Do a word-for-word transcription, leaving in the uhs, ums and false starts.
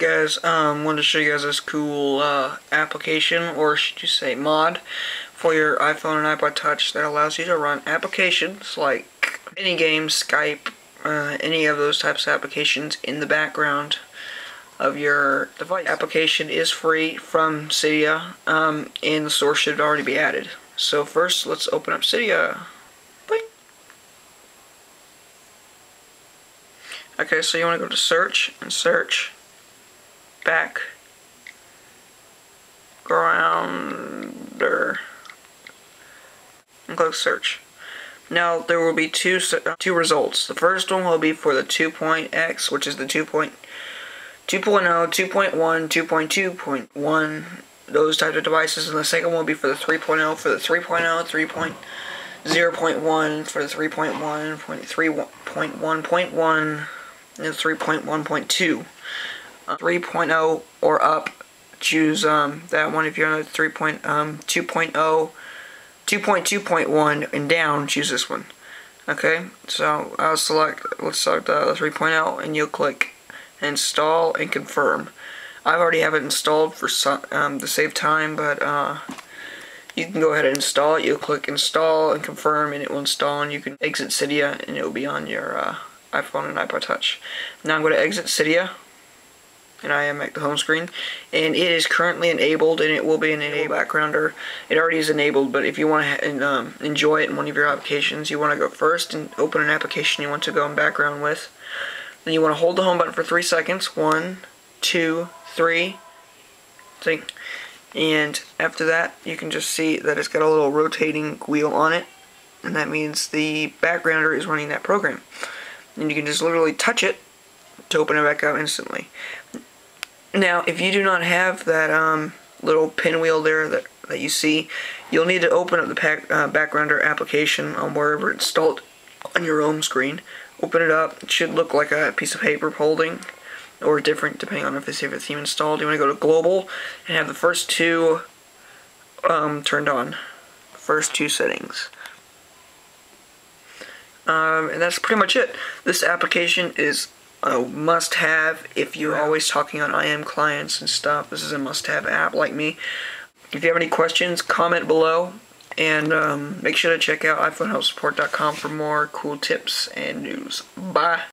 guys, um, wanted to show you guys this cool uh, application, or should you say mod, for your iPhone and iPod Touch that allows you to run applications like any game, Skype, uh, any of those types of applications in the background of your device. Application is free from Cydia, um, and the source should already be added. So first, let's open up Cydia. Okay, so you want to go to search and search Backgrounder and click search. Now there will be two two results. The first one will be for the two point X, which is the two point two point oh, two point one, two point two point one, those types of devices, and the second one will be for the three point oh, for the three point oh, three point oh. zero point one for the three point one, three point one point one, and three point one point two. Uh, three point oh or up, choose um, that one. If you're on a three point two point oh, um, two point two point one and down, choose this one. Okay, so I'll select, let's select the uh, three point oh, and you'll click install and confirm. I already have it installed for um, to save time, but uh, you can go ahead and install it. You'll click install and confirm, and it will install, and you can exit Cydia, and it will be on your uh, iPhone and iPod Touch. Now I'm going to exit Cydia, and I am at the home screen, and it is currently enabled, and it will be an enabled backgrounder. It already is enabled, but if you want to um, enjoy it in one of your applications, you want to go first and open an application you want to go in background with. Then you want to hold the home button for three seconds. One, two, three. Think. And after that, you can just see that it's got a little rotating wheel on it, and that means the backgrounder is running that program. And you can just literally touch it to open it back up instantly. Now, if you do not have that um, little pinwheel there that, that you see, you'll need to open up the pack, uh, backgrounder application on wherever it's installed on your home screen. Open it up. It should look like a piece of paper holding, or different depending on if they have a theme installed. You want to go to global and have the first two um, turned on. First two settings. Um, and that's pretty much it. This application is a must-have if you're always talking on I M clients and stuff. This is a must-have app like me. If you have any questions, comment below. And um, make sure to check out iPhone Help Support dot com for more cool tips and news. Bye!